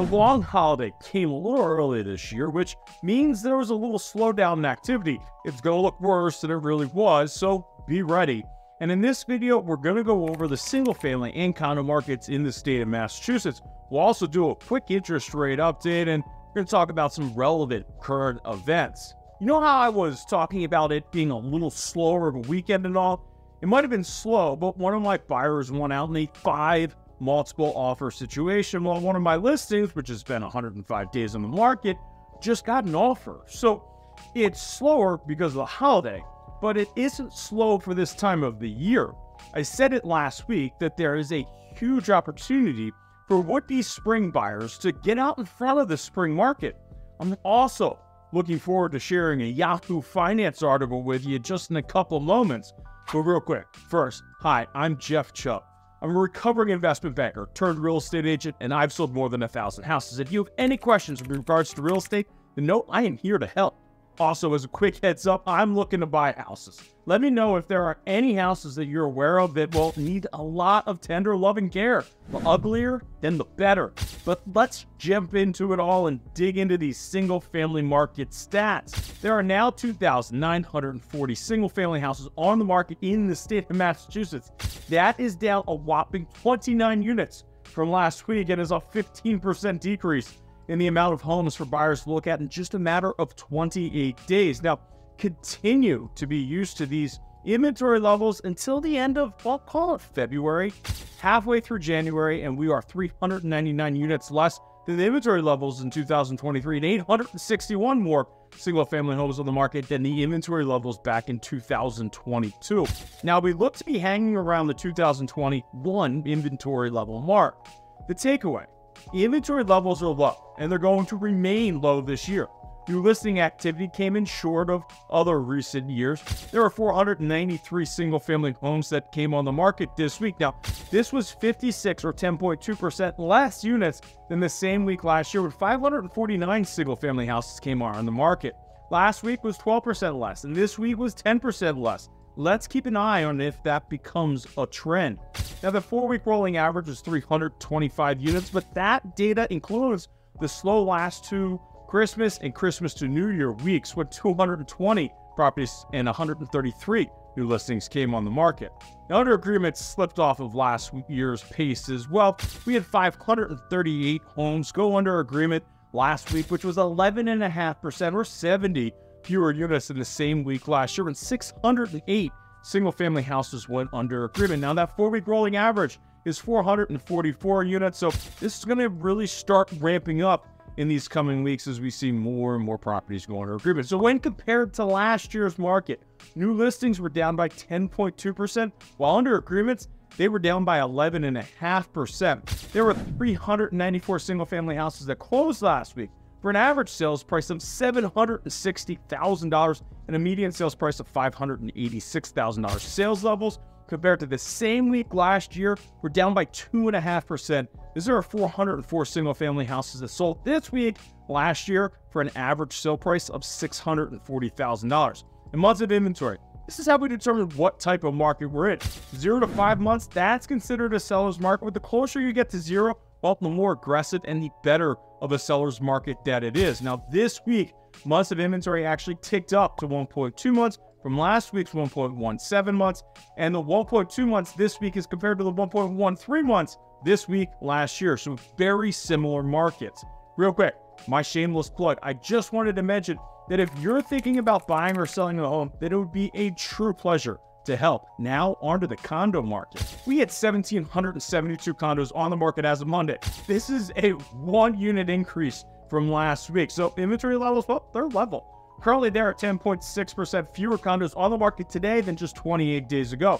The long holiday came a little early this year, which means there was a little slowdown in activity. It's going to look worse than it really was, so be ready. And in this video, we're going to go over the single-family and condo markets in the state of Massachusetts. We'll also do a quick interest rate update, and we're going to talk about some relevant current events. You know how I was talking about it being a little slower of a weekend and all? It might have been slow, but one of my buyers went out in a 5 multiple offer situation. Well, one of my listings, which has been 105 days on the market, just got an offer. So it's slower because of the holiday, but it isn't slow for this time of the year. I said it last week that there is a huge opportunity for would-be spring buyers to get out in front of the spring market. I'm also looking forward to sharing a Yahoo Finance article with you just in a couple moments. But real quick, first, hi, I'm Jeff Chubb. I'm a recovering investment banker turned real estate agent, and I've sold more than 1,000 houses. If you have any questions in regards to real estate, then know I am here to help. Also, as a quick heads up, I'm looking to buy houses. Let me know if there are any houses that you're aware of that will need a lot of tender love and care. The uglier, then the better. But let's jump into it all and dig into these single-family market stats. There are now 2,940 single-family houses on the market in the state of Massachusetts. That is down a whopping 29 units from last week and is a 15% decrease in the amount of homes for buyers to look at in just a matter of 28 days. Now, continue to be used to these inventory levels until the end of, well, call it February, halfway through January, and we are 399 units less than the inventory levels in 2023 and 861 more single-family homes on the market than the inventory levels back in 2022. Now, we look to be hanging around the 2021 inventory level mark. The takeaway: inventory levels are low, and they're going to remain low this year. New listing activity came in short of other recent years. There are 493 single-family homes that came on the market this week. Now, this was 56 or 10.2% less units than the same week last year, when 549 single-family houses came on the market. Last week was 12% less, and this week was 10% less. Let's keep an eye on if that becomes a trend. Now, the 4-week rolling average is 325 units, but that data includes the slow last two Christmas and Christmas to New Year weeks, when 220 properties and 133 new listings came on the market. Now, under agreements slipped off of last year's pace as well. We had 538 homes go under agreement last week, which was 11.5% or 70 fewer units in the same week last year, and 608 single-family houses went under agreement. Now, that 4-week rolling average is 444 units, so this is going to really start ramping up in these coming weeks as we see more and more properties go under agreement. So when compared to last year's market, new listings were down by 10.2%, while under agreements, they were down by 11.5%. There were 394 single-family houses that closed last week, for an average sales price of $760,000 and a median sales price of $586,000. Sales levels compared to the same week last year were down by 2.5%, as there are 404 single-family houses that sold this week last year for an average sale price of $640,000. In months of inventory, this is how we determine what type of market we're in. 0 to 5 months, that's considered a seller's market. But the closer you get to zero, well, the more aggressive and the better of a seller's market that it is. Now, this week, months of inventory actually ticked up to 1.2 months from last week's 1.17 months, and the 1.2 months this week is compared to the 1.13 months this week last year, so very similar markets. Real quick, my shameless plug, I just wanted to mention that if you're thinking about buying or selling a home, that it would be a true pleasure to help. Now, onto the condo market. We had 1,772 condos on the market as of Monday. This is a 1-unit increase from last week. So inventory levels, well, they're level. Currently, there are 10.6% fewer condos on the market today than just 28 days ago.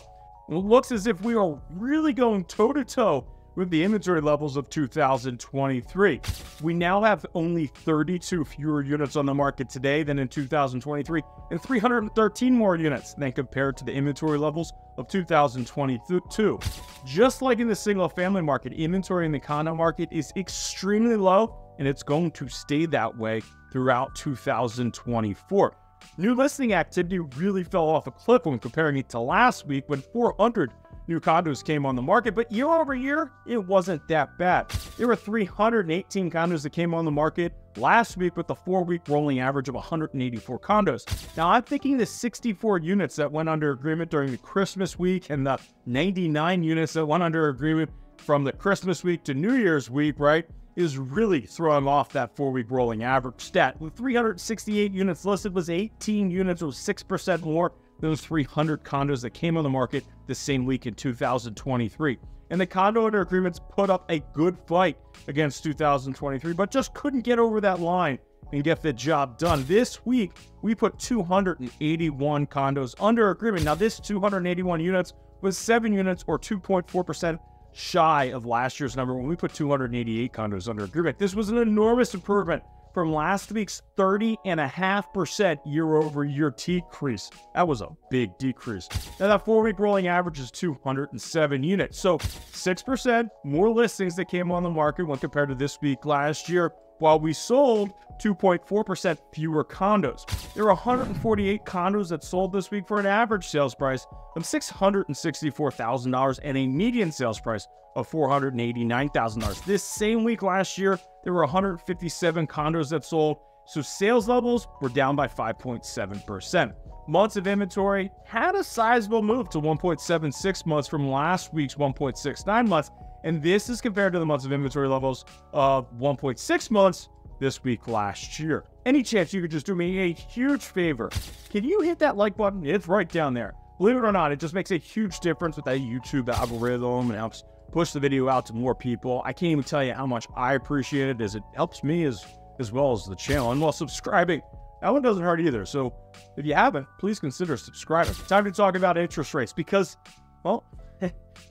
It looks as if we are really going toe-to-toe with the inventory levels of 2023. We now have only 32 fewer units on the market today than in 2023, and 313 more units than compared to the inventory levels of 2022. Just like in the single-family market, inventory in the condo market is extremely low, and it's going to stay that way throughout 2024. New listing activity really fell off a cliff when comparing it to last week, when 400 new condos came on the market, but year over year, it wasn't that bad. There were 318 condos that came on the market last week with a four-week rolling average of 184 condos. Now, I'm thinking the 64 units that went under agreement during the Christmas week and the 99 units that went under agreement from the Christmas week to New Year's week, right, is really throwing off that four-week rolling average stat. With 368 units listed, was 18 units, was 6% more than those 300 condos that came on the market the same week in 2023. And the condo under agreements put up a good fight against 2023, but just couldn't get over that line and get the job done. This week, we put 281 condos under agreement. Now, this 281 units was 7 units or 2.4% shy of last year's number when we put 288 condos under agreement. This was an enormous improvement from last week's 30.5% year-over-year decrease. That was a big decrease. Now, that four-week rolling average is 207 units. So 6% more listings that came on the market when compared to this week last year, while we sold 2.4% fewer condos. There were 148 condos that sold this week for an average sales price of $664,000 and a median sales price of $489,000. This same week last year, there were 157 condos that sold, so sales levels were down by 5.7%. Months of inventory had a sizable move to 1.76 months from last week's 1.69 months, and this is compared to the months of inventory levels of 1.6 months this week last year. Any chance you could just do me a huge favor? Can you hit that like button? It's right down there. Believe it or not, it just makes a huge difference with that YouTube algorithm and helps push the video out to more people. I can't even tell you how much I appreciate it, as it helps me as well as the channel. And while subscribing, that one doesn't hurt either. So if you haven't, please consider subscribing. Time to talk about interest rates because, well,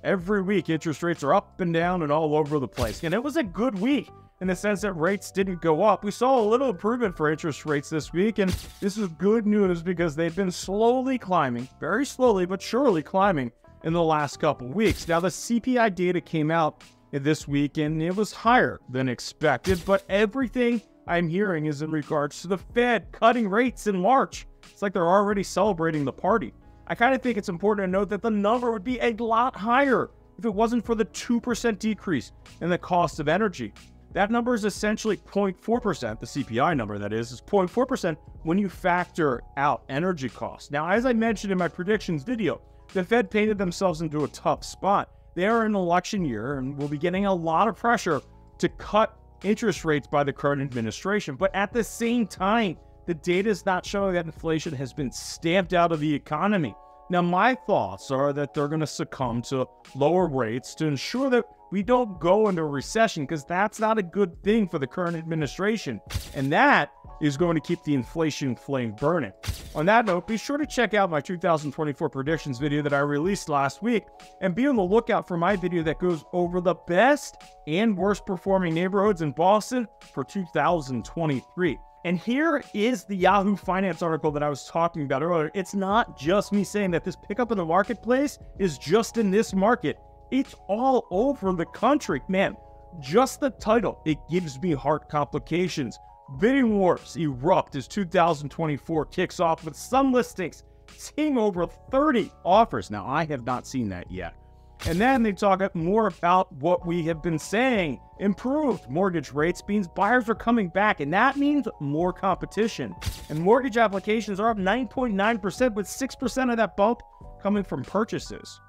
every week interest rates are up and down and all over the place. And it was a good week in the sense that rates didn't go up. We saw a little improvement for interest rates this week, and this is good news because they've been slowly climbing, very slowly but surely climbing in the last couple weeks. Now, the CPI data came out this week and it was higher than expected, but everything I'm hearing is in regards to the Fed cutting rates in March. It's like they're already celebrating the party. I kind of think it's important to note that the number would be a lot higher if it wasn't for the 2% decrease in the cost of energy. That number is essentially 0.4%, the CPI number that is 0.4% when you factor out energy costs. Now, as I mentioned in my predictions video, the Fed painted themselves into a tough spot. They are in an election year and will be getting a lot of pressure to cut interest rates by the current administration. But at the same time, the data is not showing that inflation has been stamped out of the economy. Now, my thoughts are that they're going to succumb to lower rates to ensure that we don't go into a recession, because that's not a good thing for the current administration. And that is going to keep the inflation flame burning. On that note, be sure to check out my 2024 predictions video that I released last week, and be on the lookout for my video that goes over the best and worst performing neighborhoods in Boston for 2023. And here is the Yahoo Finance article that I was talking about earlier. It's not just me saying that this pickup in the marketplace is just in this market. It's all over the country. Man, just the title, it gives me heart complications. Bidding wars erupt as 2024 kicks off, with some listings seeing over 30 offers. Now, I have not seen that yet. And then they talk more about what we have been saying. Improved mortgage rates means buyers are coming back, and that means more competition. And mortgage applications are up 9.9%, with 6% of that bump coming from purchases.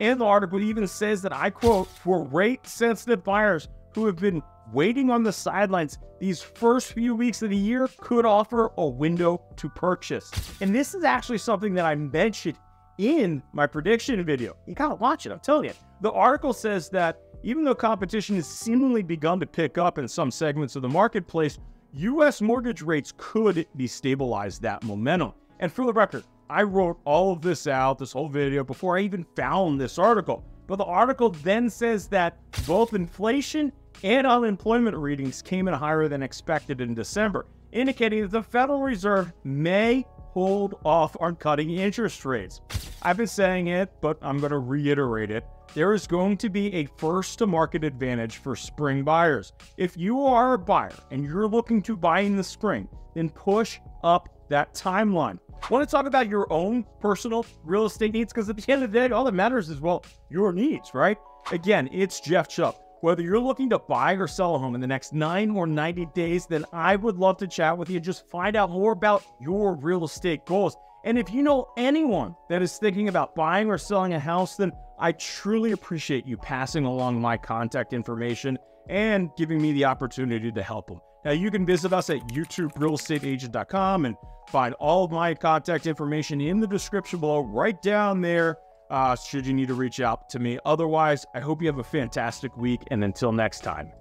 And the article even says that, I quote, for rate-sensitive buyers who have been waiting on the sidelines, these first few weeks of the year could offer a window to purchase. And this is actually something that I mentioned in my prediction video. You gotta watch it, I'm telling you. The article says that even though competition has seemingly begun to pick up in some segments of the marketplace, U.S. mortgage rates could destabilize that momentum. And for the record, I wrote all of this out, this whole video, before I even found this article. But the article then says that both inflation and unemployment readings came in higher than expected in December, indicating that the Federal Reserve may hold off on cutting interest rates. I've been saying it, but I'm going to reiterate it. There is going to be a first-to-market advantage for spring buyers. If you are a buyer and you're looking to buy in the spring, then push up that timeline. Want to talk about your own personal real estate needs? Because at the end of the day, all that matters is, well, your needs, right? Again, it's Jeff Chubb. Whether you're looking to buy or sell a home in the next 9 or 90 days, then I would love to chat with you. Just find out more about your real estate goals. And if you know anyone that is thinking about buying or selling a house, then I truly appreciate you passing along my contact information and giving me the opportunity to help them. Now, you can visit us at YouTubeRealEstateAgent.com and find all of my contact information in the description below, right down there, should you need to reach out to me. Otherwise, I hope you have a fantastic week, and until next time.